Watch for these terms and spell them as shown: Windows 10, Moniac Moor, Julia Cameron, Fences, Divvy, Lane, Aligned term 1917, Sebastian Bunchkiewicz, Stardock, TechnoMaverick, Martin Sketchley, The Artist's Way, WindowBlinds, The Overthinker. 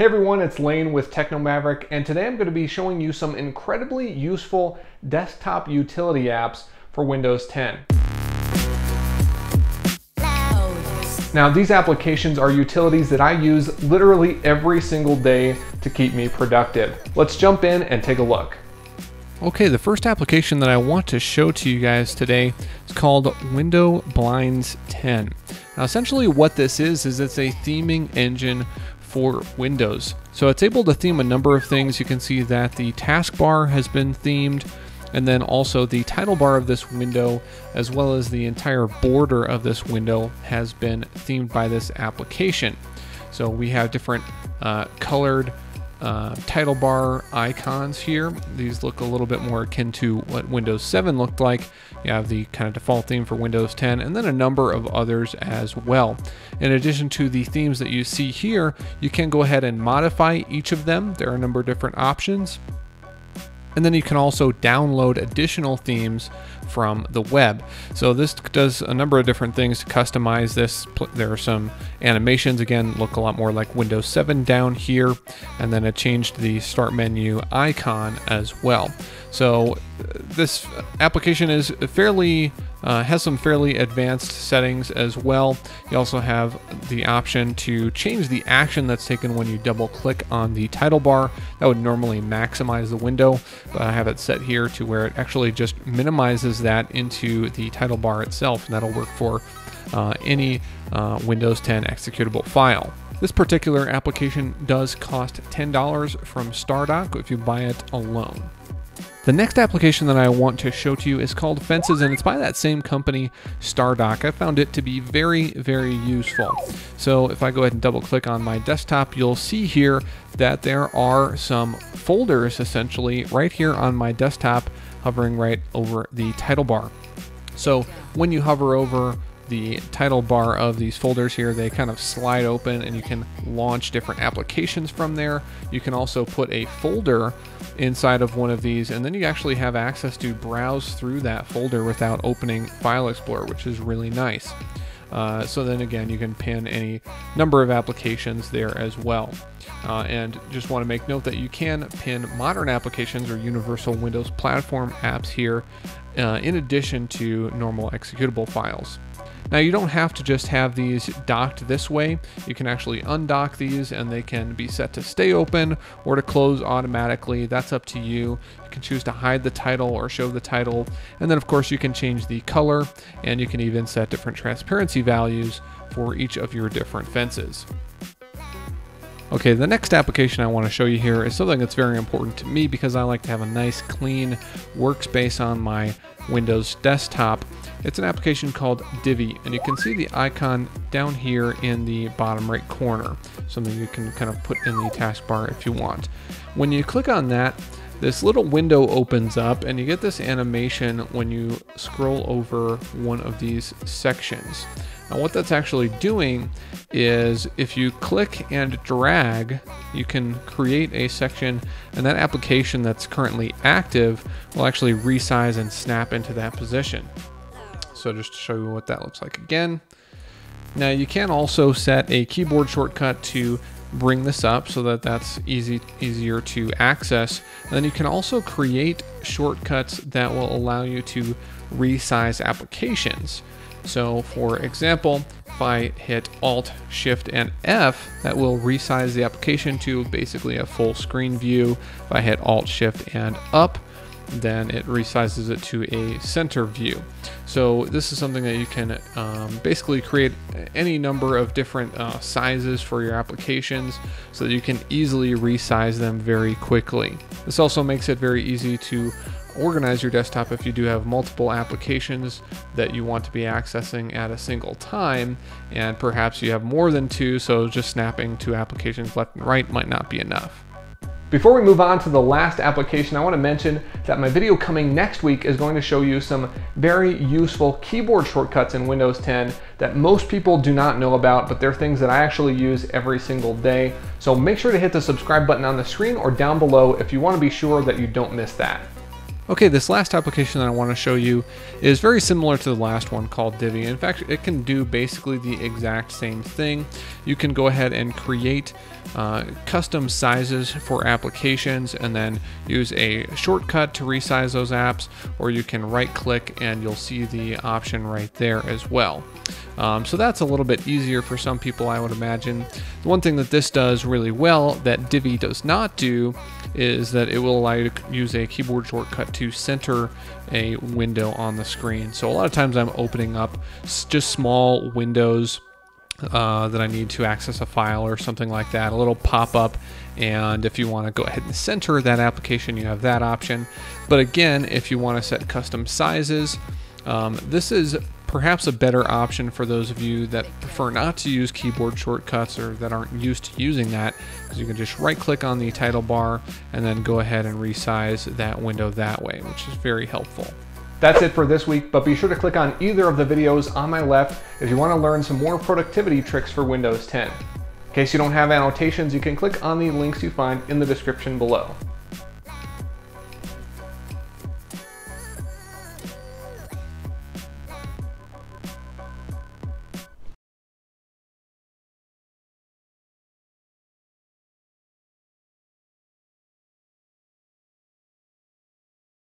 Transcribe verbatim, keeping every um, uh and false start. Hey everyone, it's Lane with TechnoMaverick, and today I'm going to be showing you some incredibly useful desktop utility apps for Windows ten. Now, these applications are utilities that I use literally every single day to keep me productive. Let's jump in and take a look. Okay, the first application that I want to show to you guys today is called WindowBlinds ten. Now, essentially what this is, is it's a theming engine for Windows. So it's able to theme a number of things. You can see that the taskbar has been themed, and then also the title bar of this window, as well as the entire border of this window, has been themed by this application. So we have different uh, colored uh, title bar icons here. These look a little bit more akin to what Windows seven looked like. You have the kind of default theme for Windows ten, and then a number of others as well. In addition to the themes that you see here, you can go ahead and modify each of them. There are a number of different options. And then you can also download additional themes from the web. So this does a number of different things to customize this. There are some animations, again, look a lot more like Windows seven down here. And then it changed the start menu icon as well. So this application is fairly, uh, has some fairly advanced settings as well. You also have the option to change the action that's taken when you double click on the title bar. That would normally maximize the window, but I have it set here to where it actually just minimizes that into the title bar itself, and that'll work for uh, any uh, Windows ten executable file. This particular application does cost ten dollars from Stardock if you buy it alone. The next application that I want to show to you is called Fences, and it's by that same company, Stardock. I found it to be very, very useful. So if I go ahead and double click on my desktop, you'll see here that there are some folders essentially right here on my desktop, hovering right over the title bar. So when you hover over the title bar of these folders here, they kind of slide open and you can launch different applications from there. You can also put a folder inside of one of these, and then you actually have access to browse through that folder without opening File Explorer, which is really nice. Uh, so then again, you can pin any number of applications there as well. Uh, and just want to make note that you can pin modern applications or universal Windows platform apps here uh, in addition to normal executable files. Now, you don't have to just have these docked this way. You can actually undock these, and they can be set to stay open or to close automatically. That's up to you. You can choose to hide the title or show the title. And then of course you can change the color, and you can even set different transparency values for each of your different fences. Okay, the next application I want to show you here is something that's very important to me because I like to have a nice clean workspace on my Windows desktop. It's an application called Divvy, and you can see the icon down here in the bottom right corner, something you can kind of put in the taskbar if you want. When you click on that, this little window opens up and you get this animation when you scroll over one of these sections. Now, what that's actually doing is if you click and drag, you can create a section, and that application that's currently active will actually resize and snap into that position. So just to show you what that looks like again. Now, you can also set a keyboard shortcut to bring this up so that that's easy, easier to access. And then you can also create shortcuts that will allow you to resize applications. So for example, if I hit Alt, Shift, and F, that will resize the application to basically a full screen view. If I hit Alt, Shift, and Up, then it resizes it to a center view. So this is something that you can um, basically create any number of different uh, sizes for your applications so that you can easily resize them very quickly. This also makes it very easy to organize your desktop if you do have multiple applications that you want to be accessing at a single time, and perhaps you have more than two, so just snapping two applications left and right might not be enough. Before we move on to the last application, I want to mention that my video coming next week is going to show you some very useful keyboard shortcuts in Windows ten that most people do not know about, but they're things that I actually use every single day. So make sure to hit the subscribe button on the screen or down below if you want to be sure that you don't miss that. Okay, this last application that I want to show you is very similar to the last one called Divvy. In fact, it can do basically the exact same thing. You can go ahead and create uh, custom sizes for applications and then use a shortcut to resize those apps, or you can right click and you'll see the option right there as well. Um, so that's a little bit easier for some people, I would imagine. The one thing that this does really well that Divvy does not do is that it will allow you to use a keyboard shortcut to center a window on the screen. So a lot of times I'm opening up just small windows uh, that I need to access a file or something like that, a little pop-up. And if you want to go ahead and center that application, you have that option. But again, if you want to set custom sizes, um, this is perhaps a better option for those of you that prefer not to use keyboard shortcuts or that aren't used to using that, because you can just right click on the title bar and then go ahead and resize that window that way, which is very helpful. That's it for this week, but be sure to click on either of the videos on my left if you want to learn some more productivity tricks for Windows ten. In case you don't have annotations, you can click on the links you find in the description below.